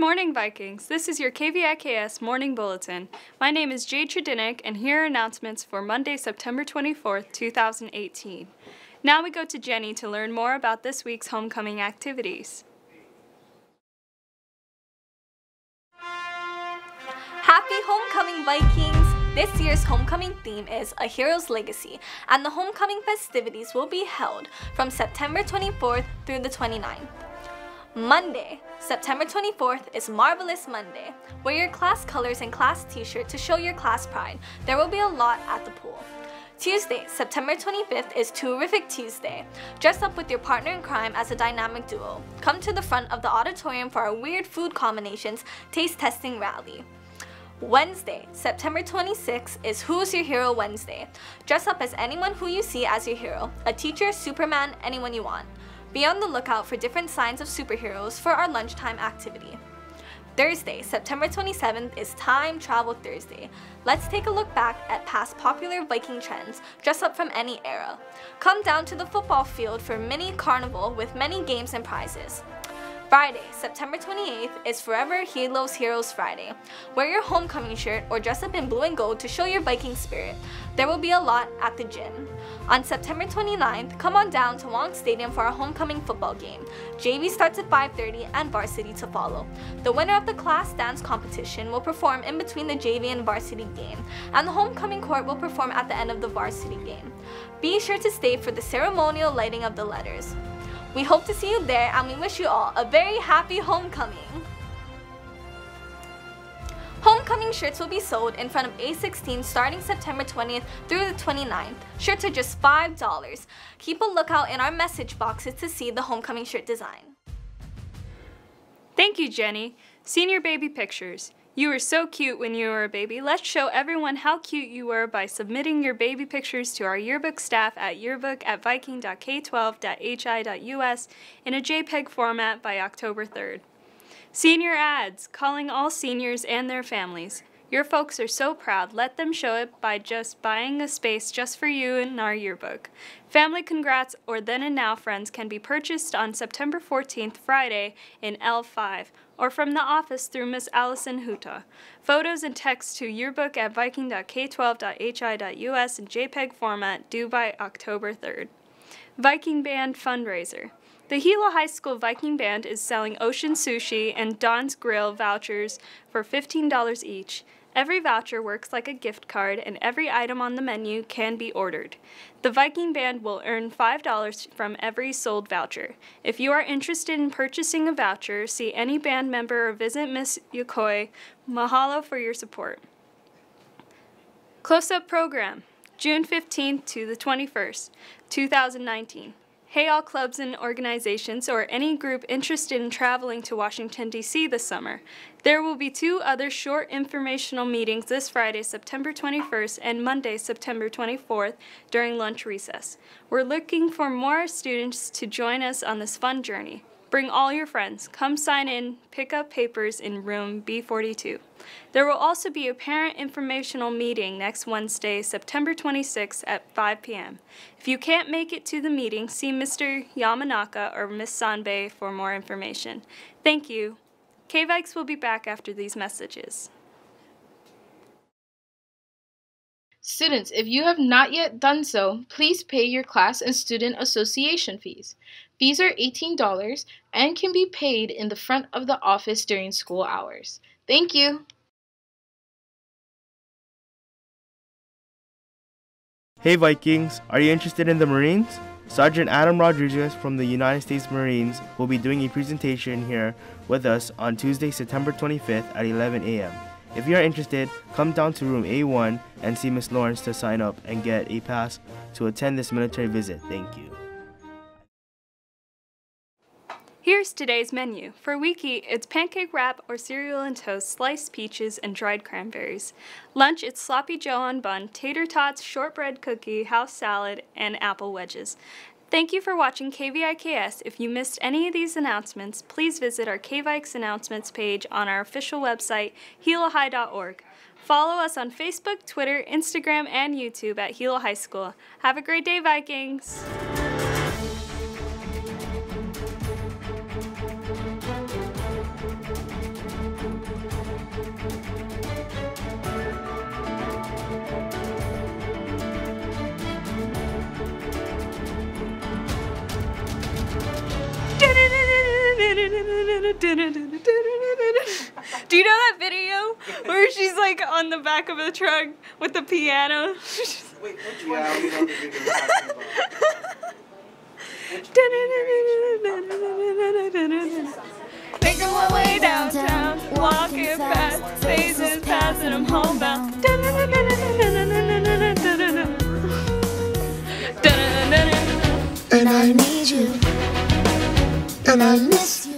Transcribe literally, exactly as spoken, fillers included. Good morning, Vikings. This is your K V I K S Morning Bulletin. My name is Jay Trudinick, and here are announcements for Monday, September twenty-fourth, two thousand eighteen. Now we go to Jenny to learn more about this week's homecoming activities. Happy homecoming, Vikings! This year's homecoming theme is A Hero's Legacy, and the homecoming festivities will be held from September twenty-fourth through the twenty-ninth. Monday, September twenty-fourth is Marvelous Monday. Wear your class colors and class t-shirt to show your class pride. There will be a lot at the pool. Tuesday, September twenty-fifth is Terrific Tuesday. Dress up with your partner in crime as a dynamic duo. Come to the front of the auditorium for our weird food combinations taste testing rally. Wednesday, September twenty-sixth is Who's Your Hero Wednesday. Dress up as anyone who you see as your hero, a teacher, Superman, anyone you want. Be on the lookout for different signs of superheroes for our lunchtime activity. Thursday, September twenty-seventh is Time Travel Thursday. Let's take a look back at past popular Viking trends, dress up from any era. Come down to the football field for mini carnival with many games and prizes. Friday, September twenty-eighth is Forever Hilo's Heroes Friday. Wear your homecoming shirt or dress up in blue and gold to show your Viking spirit. There will be a lot at the gym. On September twenty-ninth, come on down to Wong Stadium for our homecoming football game. J V starts at five thirty and varsity to follow. The winner of the class dance competition will perform in between the J V and varsity game, and the homecoming court will perform at the end of the varsity game. Be sure to stay for the ceremonial lighting of the letters. We hope to see you there, and we wish you all a very happy homecoming! Homecoming shirts will be sold in front of A sixteen starting September twentieth through the twenty-ninth. Shirts are just five dollars. Keep a lookout in our message boxes to see the homecoming shirt design. Thank you, Jenny. Senior baby pictures. You were so cute when you were a baby. Let's show everyone how cute you were by submitting your baby pictures to our yearbook staff at yearbook at viking dot k twelve dot h i dot u s in a JPEG format by October third. Senior ads, calling all seniors and their families. Your folks are so proud. Let them show it by just buying a space just for you in our yearbook. Family congrats or then and now friends can be purchased on September fourteenth, Friday in L five, or from the office through Miz Allison Huta. Photos and text to yearbook at viking dot k twelve dot h i dot u s in JPEG format due by October third. Viking Band Fundraiser. The Hilo High School Viking Band is selling Ocean Sushi and Don's Grill vouchers for fifteen dollars each. Every voucher works like a gift card, and every item on the menu can be ordered. The Viking Band will earn five dollars from every sold voucher. If you are interested in purchasing a voucher, see any band member or visit Miz Yokoi. Mahalo for your support. Close-up program, June fifteenth to the twenty-first, two thousand nineteen. Hey all clubs and organizations or any group interested in traveling to Washington, D C this summer. There will be two other short informational meetings this Friday, September twenty-first and Monday, September twenty-fourth during lunch recess. We're looking for more students to join us on this fun journey. Bring all your friends. Come sign in, pick up papers in room B forty-two. There will also be a parent informational meeting next Wednesday, September twenty-sixth at five p m If you can't make it to the meeting, see Mister Yamanaka or Miz Sanbe for more information. Thank you. K V I K S will be back after these messages. Students, if you have not yet done so, please pay your class and student association fees. Fees are eighteen dollars and can be paid in the front of the office during school hours. Thank you! Hey Vikings, are you interested in the Marines? Sergeant Adam Rodriguez from the United States Marines will be doing a presentation here with us on Tuesday, September twenty-fifth at eleven a m If you are interested, come down to room A one and see Miz Lawrence to sign up and get a pass to attend this military visit. Thank you. Here's today's menu. For Wiki, it's pancake wrap or cereal and toast, sliced peaches, and dried cranberries. Lunch, it's sloppy joe on bun, tater tots, shortbread cookie, house salad, and apple wedges. Thank you for watching K V I K S. If you missed any of these announcements, please visit our K V I K S announcements page on our official website, hilo high dot org. Follow us on Facebook, Twitter, Instagram, and YouTube at Hilo High School. Have a great day, Vikings! Do you know that video where she's like on the back of the truck with the piano? Wait, which one? Yeah, we know the video you're talking about. Making my way downtown, walking fast, days is passing, I'm homebound. And I need you, and I miss you.